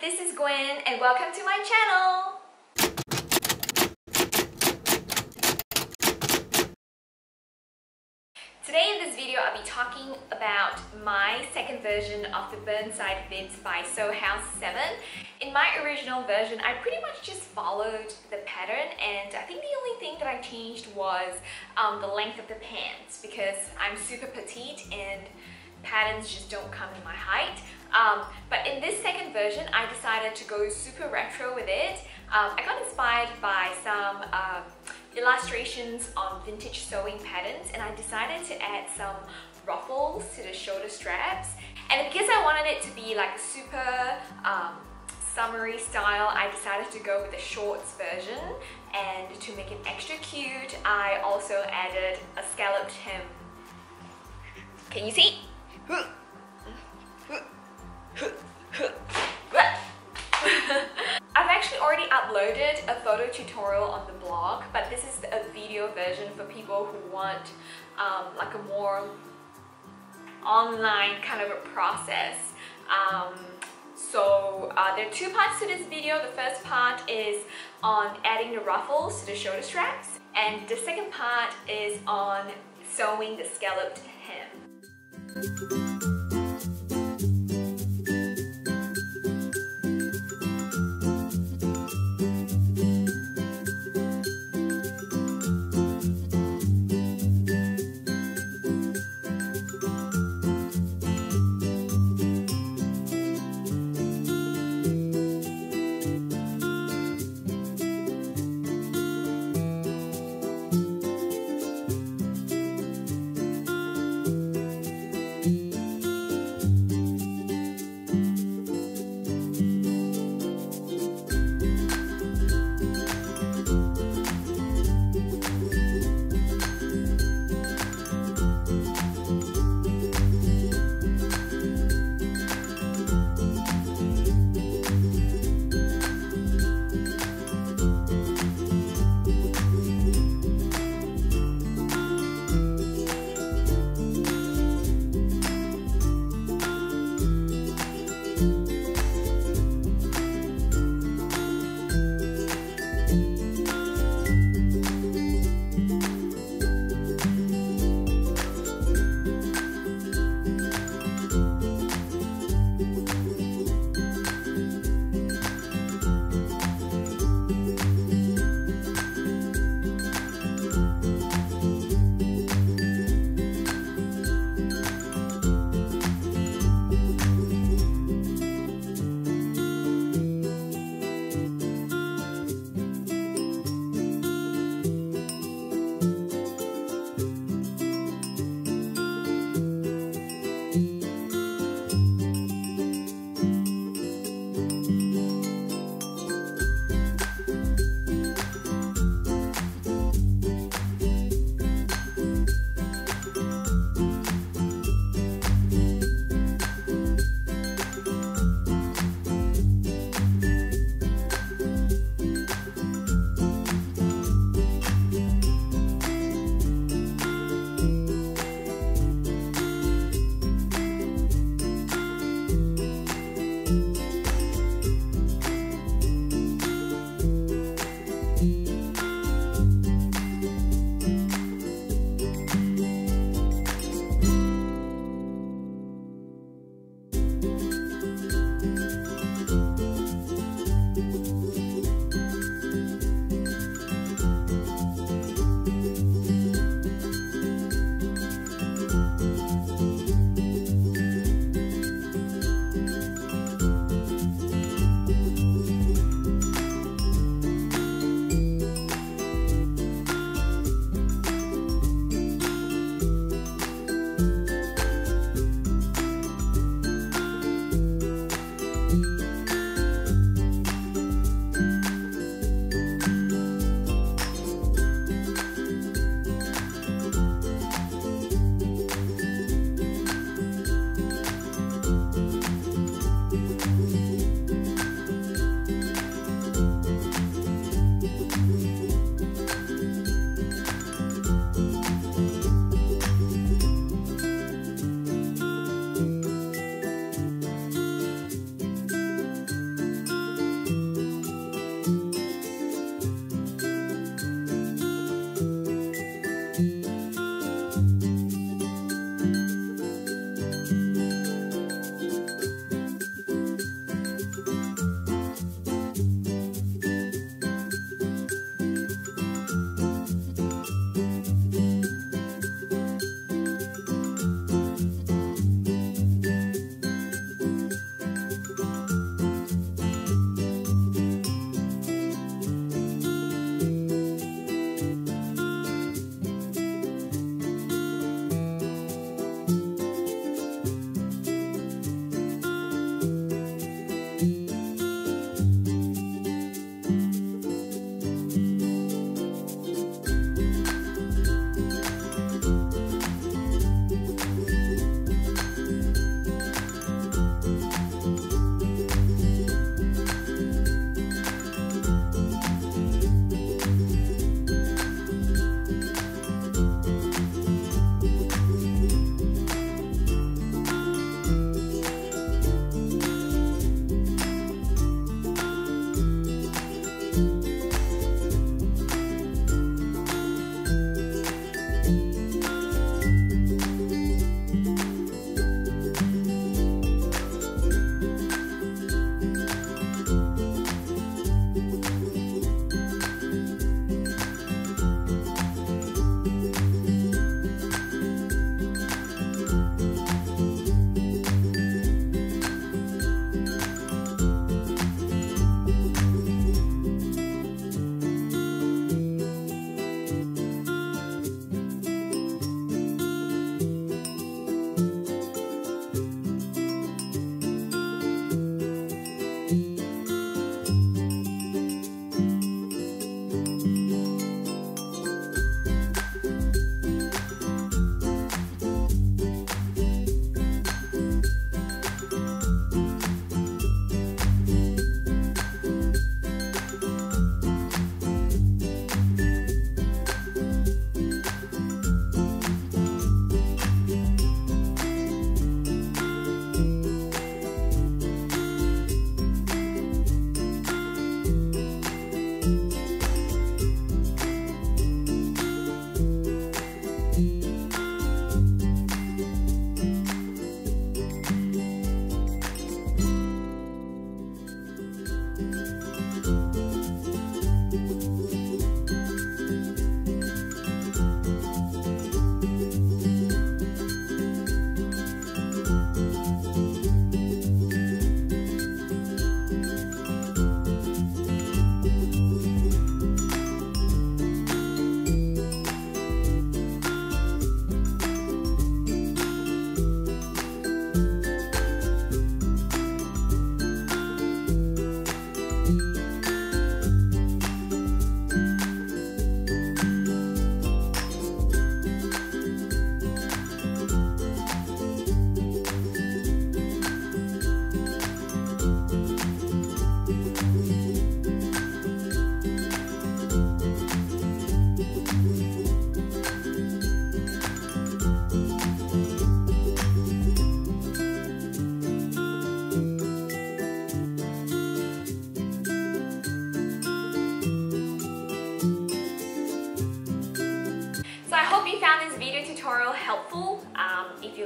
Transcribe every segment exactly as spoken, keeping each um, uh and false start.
this is Gwen and welcome to my channel! Today in this video I'll be talking about my second version of the Burnside Bibs by Sew House Seven. In my original version I pretty much just followed the pattern, and I think the only thing that I changed was um, the length of the pants, because I'm super petite and patterns just don't come in my height. Um, but in this second version I decided to go super retro with it. Um, I got inspired by some um, illustrations on vintage sewing patterns, and I decided to add some ruffles to the shoulder straps, and because I wanted it to be like a super um, summery style, I decided to go with the shorts version, and to make it extra cute I also added a scalloped hem. Can you see? I've actually already uploaded a photo tutorial on the blog, but this is a video version for people who want um, like a more online kind of a process. Um, so uh, there are two parts to this video. The first part is on adding the ruffles to the shoulder straps, and the second part is on sewing the scalloped hem. Thank you.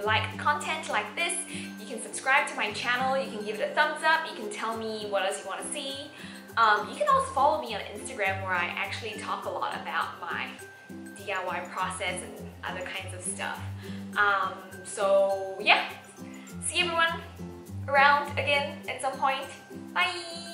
like content like this, you can subscribe to my channel, you can give it a thumbs up, you can tell me what else you want to see. Um, you can also follow me on Instagram where I actually talk a lot about my D I Y process and other kinds of stuff. Um, so yeah, see everyone around again at some point. Bye!